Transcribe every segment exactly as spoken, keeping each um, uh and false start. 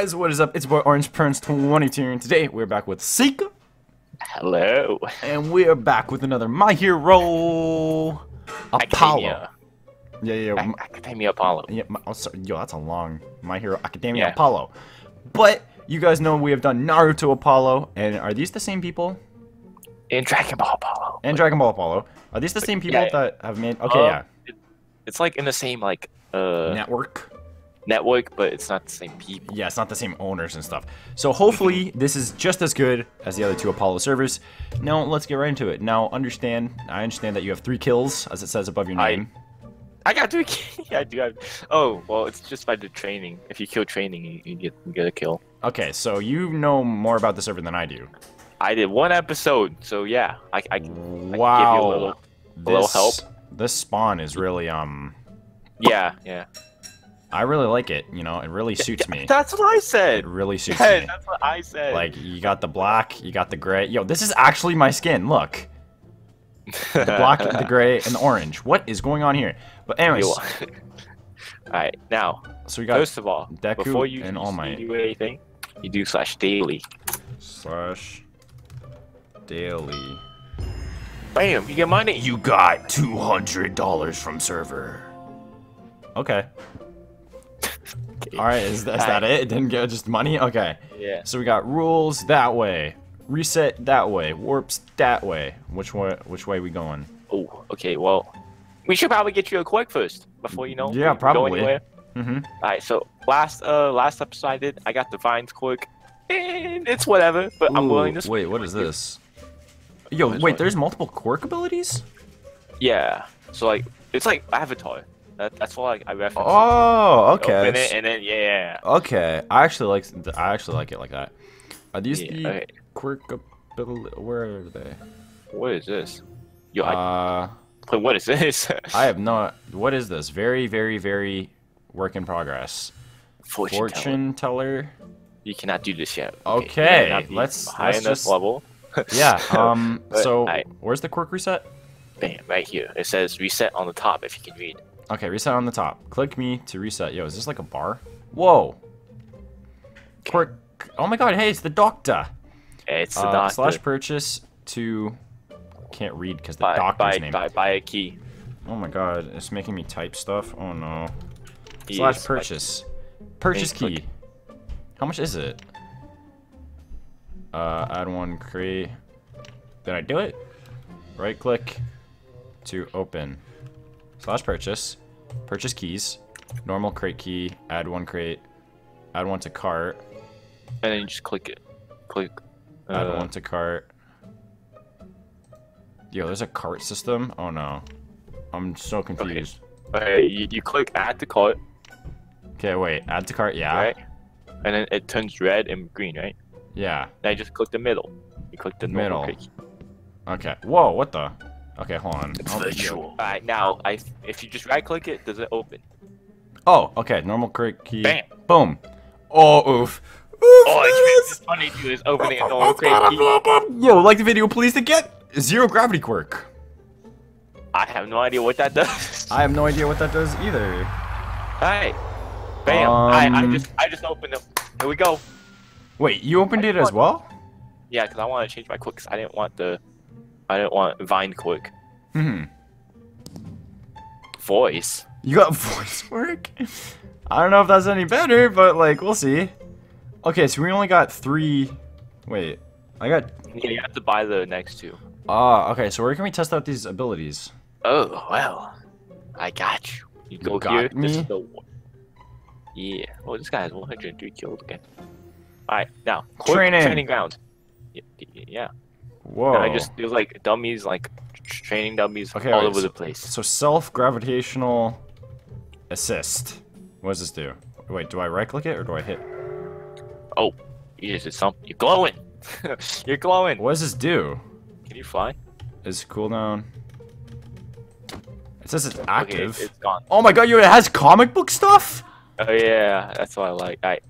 guys, what is up? It's boy Orange Prince twenty-two, and today we're back with Seika. Hello. And we're back with another My Hero Apollo. Academia. Yeah, yeah. A Academia Apollo. Yeah, my, oh, sorry, yo, that's a long My Hero Academia yeah. Apollo. But you guys know we have done Naruto Apollo, and are these the same people? And Dragon Ball Apollo. And Dragon Ball Apollo. Are these the same people yeah, yeah. that have made? Okay, uh, yeah. It, it's like in the same like uh network. network, but it's not the same people. Yeah, it's not the same owners and stuff. So hopefully this is just as good as the other two Apollo servers. Now let's get right into it. Now understand, I understand that you have three kills, as it says above your name. I, I got three kills. Yeah, I do have. Oh, well, it's just by the training. If you kill training, you, you, get, you get a kill. Okay, so you know more about the server than I do. I did one episode, so yeah. I, I, wow. I can give you a little, a little this, help. This spawn is really, um... Yeah, yeah. I really like it, you know, it really suits me. That's what I said! It really suits yeah, me. That's what I said. Like, you got the black, you got the gray. Yo, this is actually my skin, look. The black, the gray, and the orange. What is going on here? But anyways. Alright, now, so we got first of all, Deku before you, and All Might. You do anything, you do slash daily. Slash daily. Bam, you get money! You got two hundred dollars from server. Okay. Okay. All right, is, that, is that it? It didn't get just money? Okay. Yeah. So we got rules that way, reset that way, warps that way. Which way? Which way are we going? Oh, okay. Well, we should probably get you a quirk first before you know. Yeah, probably. Mm-hmm. All right. So last, uh, last episode I did, I got Divine's quirk, and it's whatever. But Ooh, I'm willing to. Wait, what is this? Yo, wait. One. There's multiple quirk abilities. Yeah. So like, it's like Avatar. That, that's why I, I reference. Oh, it. Okay. Open it and then yeah. Okay, I actually like I actually like it like that. Are these yeah, the okay. quirk ability? Where are they? What is this? Yo, uh, I, what is this? I have not. What is this? Very, very, very work in progress. Fortune, Fortune teller. teller. You cannot do this yet. Okay, okay. let's high let's just level. Yeah. Um. But, so right. where's the quirk reset? Bam! Right here. It says reset on the top. If you can read. Okay, reset on the top. Click me to reset. Yo, is this like a bar? Whoa. Quirk. Oh my god, hey, it's the doctor. It's the uh, doctor. Slash purchase to... Can't read because the buy, doctor's buy, name. Buy, buy a key. Oh my god, it's making me type stuff. Oh no. Yes, slash purchase. Like, purchase key. Click. How much is it? Uh, add one crate. Did I do it? Right click to open. Slash purchase, purchase keys, normal crate key, add one crate, add one to cart. And then you just click it. Click. Uh, add one to cart. Yo, there's a cart system? Oh no. I'm so confused. Okay, okay you, you click add to cart. Okay, wait, add to cart, yeah. Right. And then it turns red and green, right? Yeah. Now you just click the middle. You click the middle. Crate key. Okay, whoa, what the? Okay, hold on. It's virtual. Alright, now, I, if you just right-click it, does it open? Oh, okay. Normal click key. Bam. Boom. Oh, oof. Oof, oh, it's funny, dude. It's opening a normal click key. Yo, like the video, please, to get zero gravity quirk. I have no idea what that does. I have no idea what that does either. Alright. Bam. Um, I, I, just, I just opened it. Here we go. Wait, you opened it as well? Yeah, because I want to change my quirks. I didn't want the... I don't want Vine quirk. Mm hmm. Voice. You got voice quirk? I don't know if that's any better, but like, we'll see. Okay, so we only got three. Wait, I got. Yeah, you have to buy the next two. Ah, uh, okay. So where can we test out these abilities? Oh well, I got you. You go you got here. Me? This is the one. Yeah. Oh, this guy has one hundred three kills again. All right, now quirk, training. Training ground. Yeah. yeah. Whoa. And I just, there's like dummies, like training dummies okay, all right, over so, the place. So self-gravitational assist. What does this do? Wait, do I right-click it or do I hit? Oh, you just did something. You're glowing. You're glowing. What does this do? Can you fly? Is cooldown. It says it's active. Okay, it's gone. Oh my god, yo, it has comic book stuff? Oh yeah, that's what I like. All right.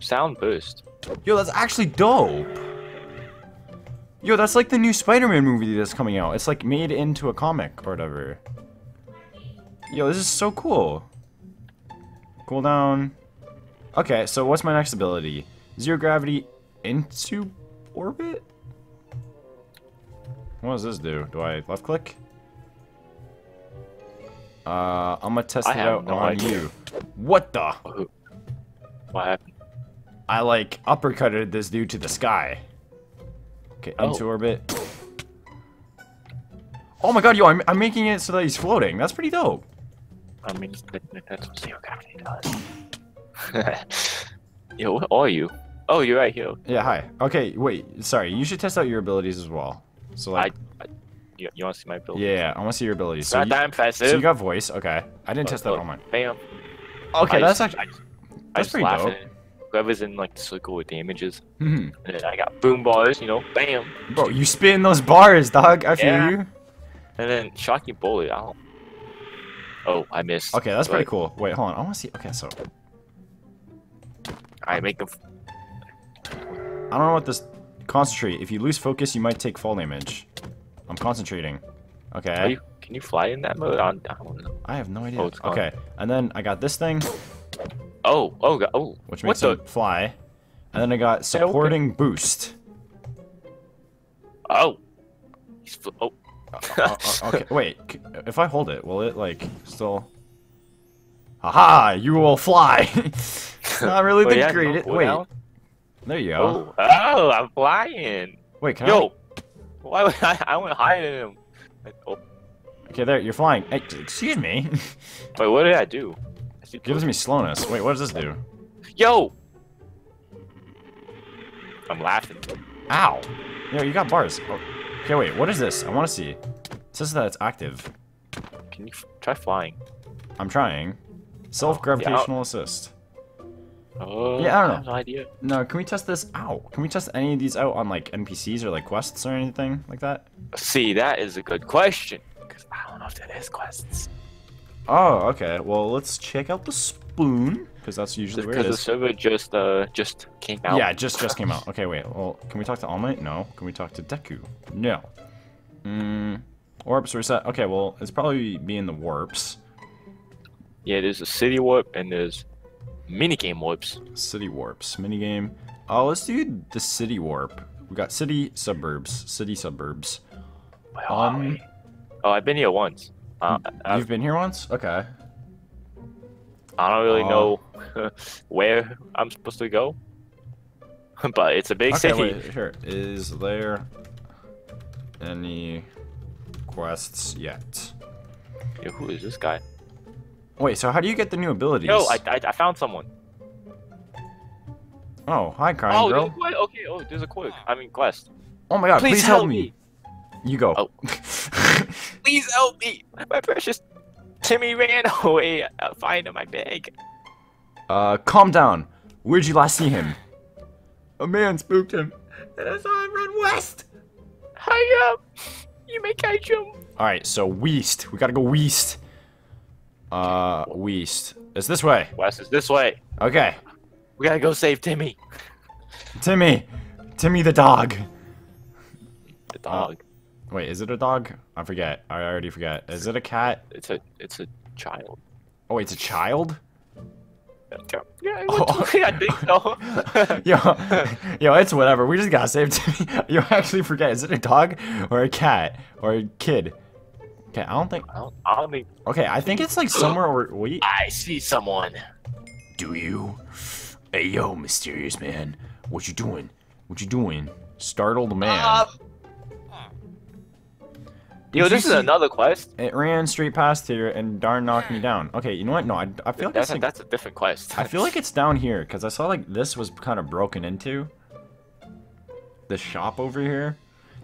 Sound burst. Yo, that's actually dope. Yo, that's like the new Spider-Man movie that's coming out. It's like made into a comic or whatever. Yo, this is so cool. Cooldown. Okay, so what's my next ability? Zero gravity into orbit? What does this do? Do I left click? Uh, I'm gonna test it out on you. What the? What happened? I like uppercutted this dude to the sky. Okay, into orbit. Oh my god, yo, I'm, I'm making it so that he's floating. That's pretty dope. I mean, that's what zero gravity does. Yo, what are you? Oh, you're right here. Yeah, hi. Okay, wait, sorry. You should test out your abilities as well. So like, I, I, you, you want to see my abilities? Yeah, I want to see your abilities. So, you, so you got voice, okay? I didn't oh, test that oh, on mine. Bam. Okay, I that's just, actually I just, that's I pretty dope. It. Whoever's in like the circle with damages, mm-hmm. and then I got boom bars, you know, bam. Bro, you spin those bars, dog. I feel yeah. you. And then shocky bullet. I don't. Oh, I missed. Okay, that's but... pretty cool. Wait, hold on. I want to see. Okay, so I make them. I don't know what this. Concentrate. If you lose focus, you might take fall damage. I'm concentrating. Okay. Are you, can you fly in that mode? I don't know. I have no idea. Oh, okay. And then I got this thing. Oh, oh, oh. Which makes him fly. And then I got supporting okay. boost. Oh. He's fl oh. uh, uh, uh, okay. Wait. If I hold it, will it like still? Haha! You will fly. Not really well, the yeah, greatest. No, wait. Now? There you go. Oh, oh, I'm flying. Wait, can Yo, I? Why would I? I went higher than him. Oh. Okay, there, you're flying. Hey, excuse me. Wait, what did I do? It gives me slowness. Wait, what does this do? Yo! I'm laughing. Ow. Yo, you got bars. Oh. Okay, wait, what is this? I want to see. It says that it's active. Can you f try flying? I'm trying. Self-gravitational oh, yeah, assist. Oh, yeah, I don't know. I have no idea. No, can we test this out? Can we test any of these out on like N P Cs or like quests or anything like that? See, that is a good question. Because I don't know if that is quests. Oh, okay. Well, let's check out the spoon. Because that's usually where it is. Because the server just, uh, just came out. Yeah, just just came out. Okay, wait. Well, can we talk to All Might? No. Can we talk to Deku? No. Mm, warps reset. Okay, well, it's probably being the warps. Yeah, there's a city warp and there's... minigame warps. City warps. Minigame. Oh, let's do the city warp. We got city suburbs. City suburbs. Wow. Um, oh, I've been here once. Uh, you've I've, been here once? Okay. I don't really uh, know where I'm supposed to go. But it's a big okay, city. Wait, sure. Is there any quests yet? Yeah, who is this guy? Wait, so how do you get the new abilities? Yo, I, I, I found someone. Oh, hi, Crime oh, Girl. What? Okay, oh, there's a quirk. I mean, quest. Oh my god, please, please help, help me. me. You go. Oh. Please help me. My precious Timmy ran away. I'll find my bag. Uh, calm down. Where'd you last see him? A man spooked him, and I saw him run west. Hurry up. You may catch him. Alright, so west. We gotta go west. Uh, west. It's this way. West is this way. Okay. We gotta go save Timmy. Timmy! Timmy the dog! The dog. Uh, wait, is it a dog? I forget. I already forget. Is it a cat? It's a- it's a child. Oh, it's a child? Yeah, oh. I think so. yo, yo, it's whatever. We just gotta save Timmy. You actually forget. Is it a dog? Or a cat? Or a kid? Okay, I don't think. I don't, I don't think. Okay, I think it's like somewhere where we. I see someone. Do you? Hey, yo, mysterious man, what you doing? What you doing? Startled man. Uh, yo, this is see... another quest. It ran straight past here and darn knocked me down. Okay, you know what? No, I, I feel like that's, it's like, that's a different quest. I feel like it's down here because I saw like this was kind of broken into. The shop over here.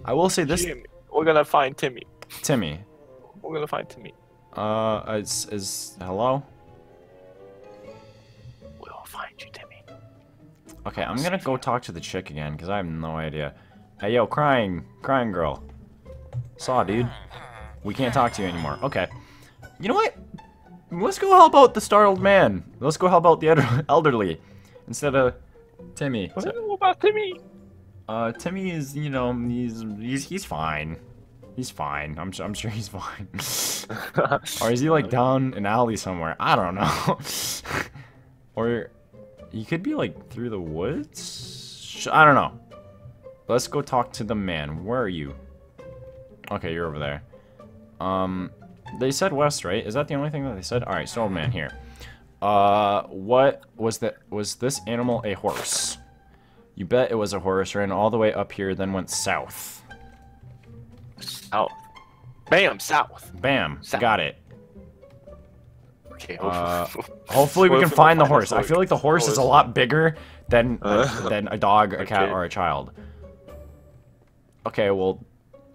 I will say this. Jim, we're gonna find Timmy. Timmy. We're gonna find Timmy. Uh, it's is hello. We'll find you, Timmy. Okay, I'm gonna go talk to the chick again because I have no idea. Hey, yo, crying, crying girl. Saw, dude. We can't talk to you anymore. Okay. You know what? Let's go help out the startled man. Let's go help out the elderly instead of Timmy. What about Timmy? Uh, Timmy is, you know, he's he's he's fine. He's fine. I'm, I'm sure he's fine. Or is he like down an alley somewhere? I don't know. Or You could be like through the woods? I don't know. Let's go talk to the man. Where are you? Okay, you're over there. Um, they said west, right? Is that the only thing that they said? All right, so old man here. Uh, what was that? Was this animal a horse? You bet it was a horse. Ran all the way up here, then went south. South. Bam, south. Bam, south. Got it. Okay. Uh, hopefully we can find the horse. I feel like the horse is a lot bigger than uh, than a dog, a cat, or a child. Okay, well.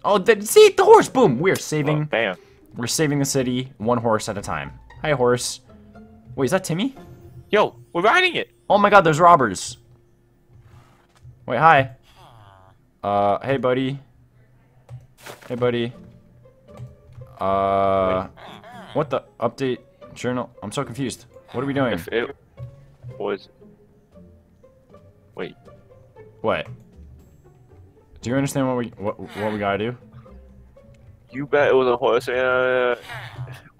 Oh, see the horse! Boom! We're saving. Oh, bam. We're saving the city one horse at a time. Hi, horse. Wait, is that Timmy? Yo, we're riding it. Oh my God, there's robbers. Wait, hi. Uh, hey, buddy. Hey, buddy. Uh, what the update journal? I'm so confused. What are we doing? If it was. Wait. What? Do you understand what we what what we gotta do? You bet it was a horse and uh,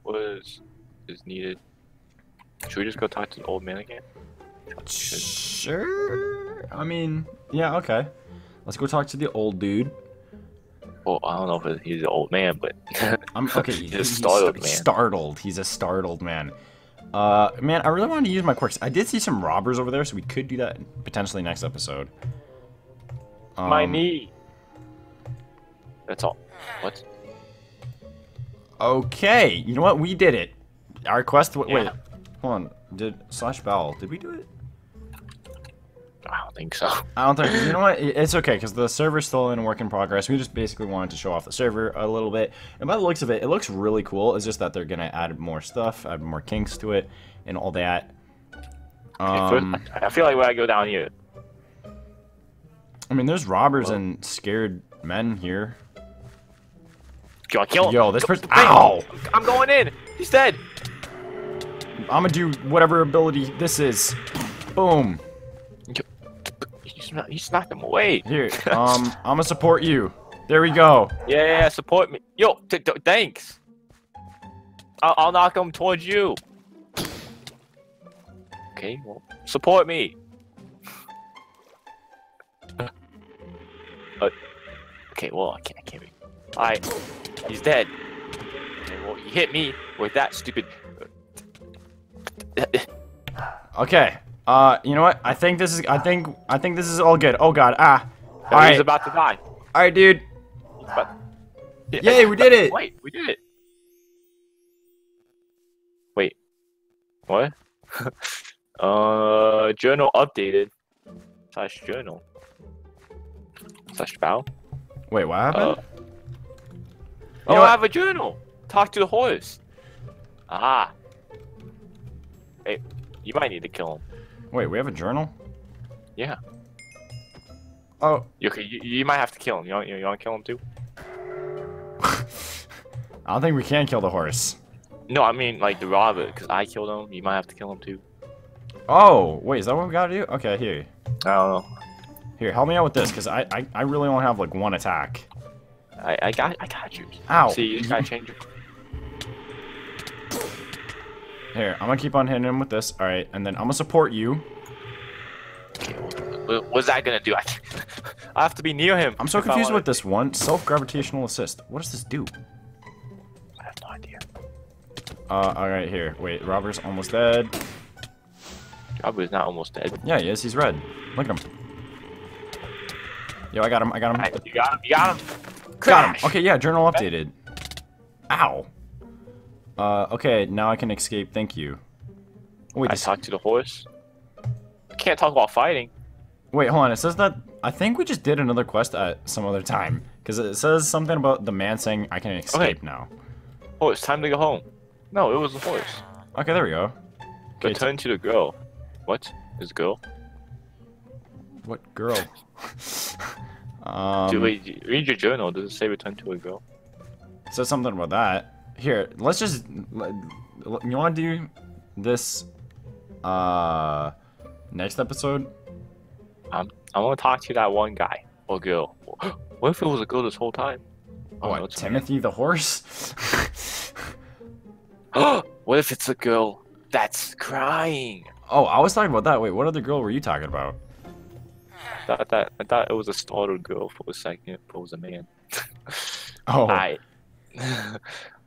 was is needed. Should we just go talk to the old man again? Sure. I mean, yeah, okay. Let's go talk to the old dude. Well, I don't know if he's an old man, but I'm okay. He's, he's a startled he's man. Startled. He's a startled man. Uh, man, I really wanted to use my quirks. I did see some robbers over there, so we could do that potentially next episode. Um, my knee. That's all. What? Okay. You know what? We did it. Our quest. W yeah. Wait. Hold on. Did slash bowel? Did we do it? I don't think so. I don't think. You know what? It's okay because the server's still in work in progress. We just basically wanted to show off the server a little bit. And by the looks of it, it looks really cool. It's just that they're gonna add more stuff, add more kinks to it, and all that. Um, okay, first, I feel like when I go down here. I mean, there's robbers Whoa. and scared men here. Yo, kill him. Yo, this person. Ow! I'm going in. He's dead. I'm gonna do whatever ability this is. Boom. He knocked him away. Here, um, I'm gonna support you. There we go. Yeah, yeah, yeah support me. Yo, t t thanks. I'll, I'll knock him towards you. Okay, well, support me. Uh, okay, well, I can't, I can't be. Alright, he's dead. Okay, well, you hit me with that stupid. Okay, uh, you know what? I think this is. I think. I think this is all good. Oh God, ah. All right. He's about to die. All right, dude. But, yeah, Yay, we did it. Wait, we did it. Wait, what? uh, journal updated. Slash journal. Slash bow. Wait, what happened? Uh, you don't have a journal. Talk to the horse. Ah. Hey, you might need to kill him. Wait, we have a journal? Yeah. Oh. Okay, you, you might have to kill him. You want, you want to kill him too? I don't think we can kill the horse. No, I mean like the robber, because I killed him. You might have to kill him too. Oh, wait, is that what we gotta do? Okay, here. I don't know. Here, help me out with this, because I, I I really only have like one attack. I I got I got you. Ow. See, you just gotta change your. Here, I'm gonna keep on hitting him with this. All right, and then I'm gonna support you. Okay, well, what's that gonna do? I, I have to be near him. I'm so confused with this one. Self-gravitational assist. What does this do? I have no idea. Uh, all right, here. Wait, robber's almost dead. Robber's not almost dead. Yeah, he is. He's red. Look at him. Yo, I got him. I got him. Right, you got him. You got him. Crash. Got him. Okay, yeah. Journal updated. Ow. Uh, okay, now I can escape, thank you. Oh, wait, I talked to the horse? I can't talk while fighting. Wait, hold on, it says that... I think we just did another quest at some other time. Because it says something about the man saying, I can escape okay. now. Oh, it's time to go home. No, it was the horse. Okay, there we go. Okay, Return to the girl. What? Is girl? What girl? um, Dude, wait, read your journal. Does it say return to a girl? It says something about that. Here, let's just. You want to do this uh, next episode? Um, I want to talk to that one guy or girl. What if it was a girl this whole time? Oh, what, no, Timothy the horse? What if it's a girl that's crying? Oh, I was talking about that. Wait, what other girl were you talking about? I thought, that, I thought it was a startled girl for a second, but it was a man. Oh. I...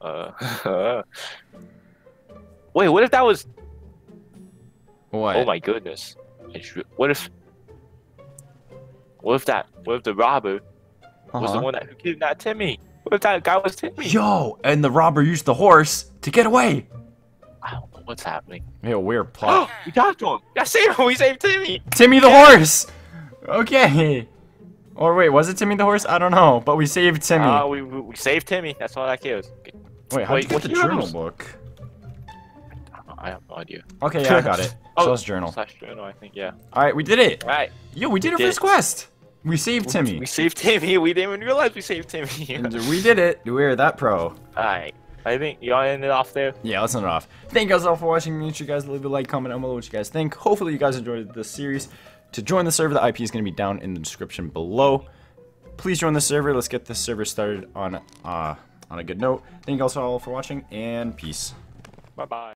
uh, Wait, what if that was... What? Oh my goodness. What if... What if that... What if the robber uh-huh. was the one that kidnapped Timmy? What if that guy was Timmy? Yo, and the robber used the horse to get away! I don't know what's happening. Yeah, weird plot. We got him! I saved him! We saved Timmy! Timmy the yeah. horse! Okay. Or wait, was it Timmy the horse? I don't know, but we saved Timmy. Uh, we, we, we saved Timmy. That's all that cares. Wait, how did you get the journal book? I have no idea. Okay, yeah, I got it. Oh, so it's journal. Slash journal, I think, yeah. Alright, we did it! Alright. Yo, we did our first quest! We saved Timmy. We saved Timmy. We didn't even realize we saved Timmy. We did it. We're that pro. Alright. I think y'all end it off there. Yeah, let's end it off. Thank you guys all for watching. Make sure you guys leave a like, comment down below what you guys think. Hopefully you guys enjoyed this series. To join the server, the I P is going to be down in the description below. Please join the server. Let's get this server started on, uh, on a good note. Thank you guys all for watching, and peace. Bye-bye.